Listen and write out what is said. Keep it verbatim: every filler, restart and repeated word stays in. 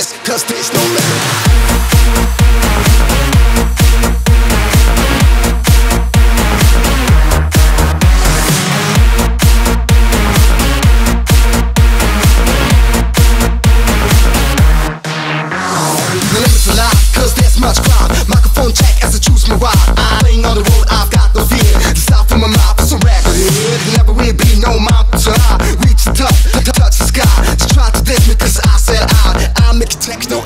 this, cause there's no limit. Next